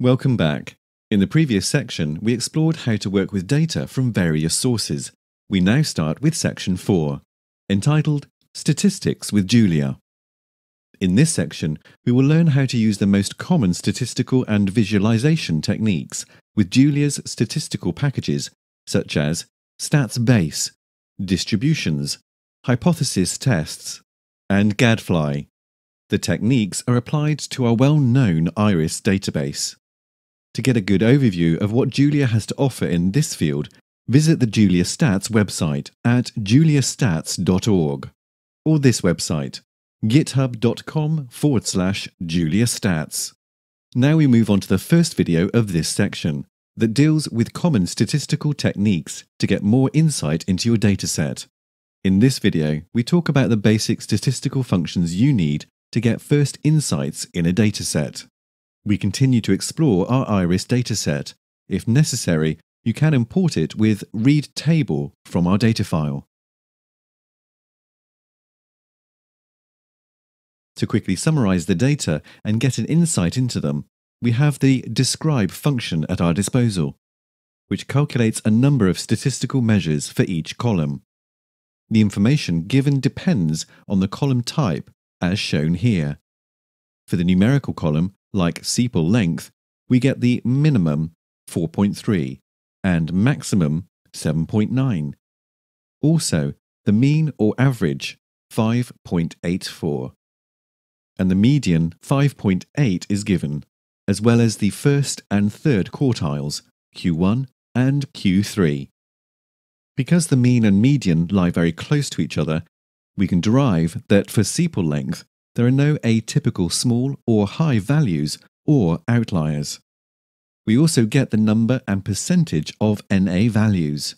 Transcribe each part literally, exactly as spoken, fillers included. Welcome back. In the previous section, we explored how to work with data from various sources. We now start with section four, entitled Statistics with Julia. In this section, we will learn how to use the most common statistical and visualization techniques with Julia's statistical packages, such as StatsBase, Distributions, Hypothesis Tests, and Gadfly. The techniques are applied to our well-known Iris database. To get a good overview of what Julia has to offer in this field, visit the Julia Stats website at julia stats dot org or this website, github.com forward slash Julia Stats. Now we move on to the first video of this section that deals with common statistical techniques to get more insight into your dataset. In this video, we talk about the basic statistical functions you need to get first insights in a dataset. We continue to explore our Iris dataset. If necessary, you can import it with read table from our data file. To quickly summarize the data and get an insight into them, we have the describe function at our disposal, which calculates a number of statistical measures for each column. The information given depends on the column type, as shown here. For the numerical column, like sepal length, we get the minimum four point three and maximum seven point nine. Also, the mean or average five point eight four. And the median five point eight is given, as well as the first and third quartiles, Q one and Q three. Because the mean and median lie very close to each other, we can derive that for sepal length, there are no atypical small or high values or outliers. We also get the number and percentage of N A values.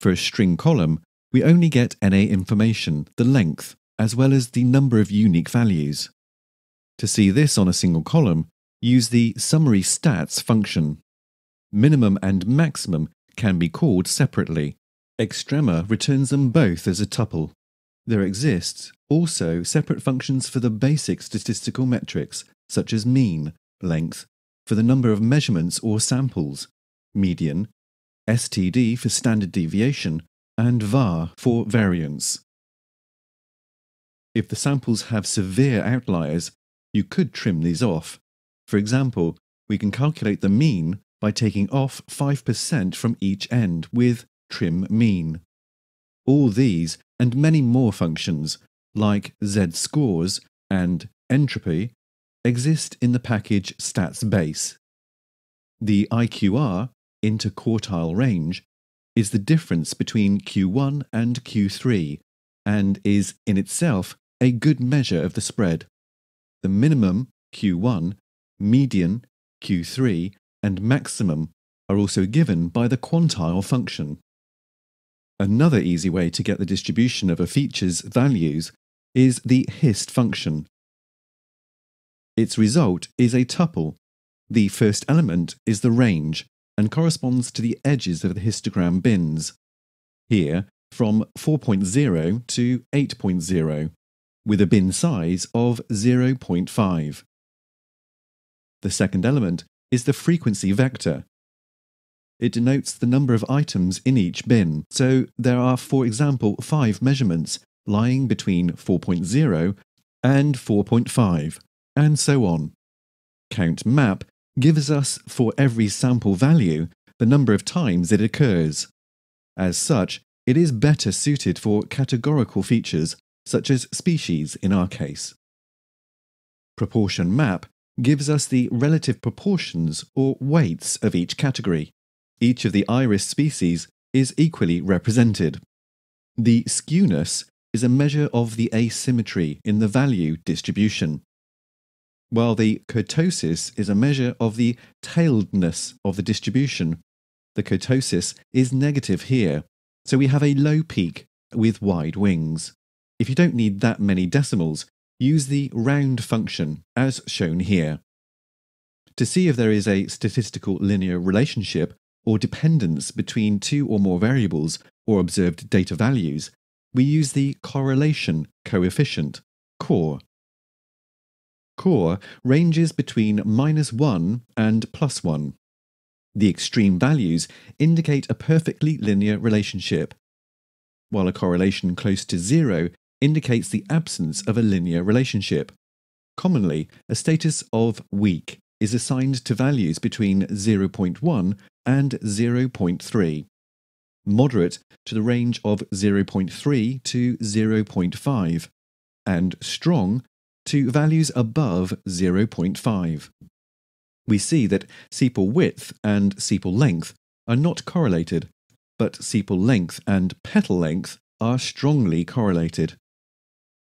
For a string column, we only get N A information, the length, as well as the number of unique values. To see this on a single column, use the summary stats function. Minimum and maximum can be called separately. Extrema returns them both as a tuple. There exists also separate functions for the basic statistical metrics, such as mean, length, for the number of measurements or samples, median, S T D for standard deviation, and var for variance. If the samples have severe outliers, you could trim these off. For example, we can calculate the mean by taking off five percent from each end with trim mean. All these and many more functions, like z-scores and entropy, exist in the package StatsBase. The I Q R, interquartile range, is the difference between Q one and Q three, and is in itself a good measure of the spread. The minimum, Q one, median, Q three, and maximum are also given by the quantile function. Another easy way to get the distribution of a feature's values is the hist function. Its result is a tuple. The first element is the range and corresponds to the edges of the histogram bins, here from four point zero to eight point zero, with a bin size of zero point five. The second element is the frequency vector. It denotes the number of items in each bin, so there are, for example, five measurements lying between four point zero and four point five, and so on. Count map gives us, for every sample value, the number of times it occurs. As such, it is better suited for categorical features, such as species in our case. Proportion map gives us the relative proportions or weights of each category. Each of the Iris species is equally represented. The skewness is a measure of the asymmetry in the value distribution, while the kurtosis is a measure of the tailedness of the distribution. The kurtosis is negative here, so we have a low peak with wide wings. If you don't need that many decimals, use the round function as shown here. To see if there is a statistical linear relationship or dependence between two or more variables or observed data values, we use the correlation coefficient, cor. cor ranges between minus one and plus one. The extreme values indicate a perfectly linear relationship, while a correlation close to zero indicates the absence of a linear relationship. Commonly, a status of weak is assigned to values between zero point one and zero point three, moderate to the range of zero point three to zero point five, and strong to values above zero point five. We see that sepal width and sepal length are not correlated, but sepal length and petal length are strongly correlated.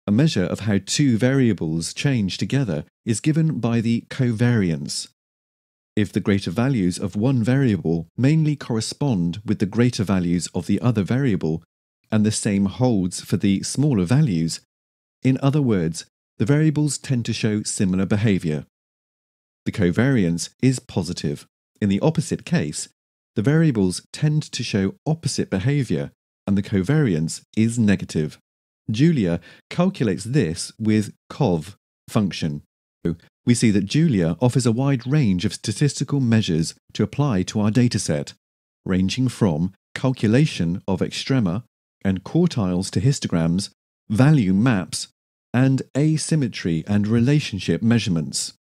A measure of how two variables change together is given by the covariance. If the greater values of one variable mainly correspond with the greater values of the other variable, and the same holds for the smaller values, in other words, the variables tend to show similar behavior. The covariance is positive. In the opposite case, the variables tend to show opposite behavior, and the covariance is negative. Julia calculates this with cov function. We see that Julia offers a wide range of statistical measures to apply to our dataset, ranging from calculation of extrema and quartiles to histograms, value maps, and asymmetry and relationship measurements.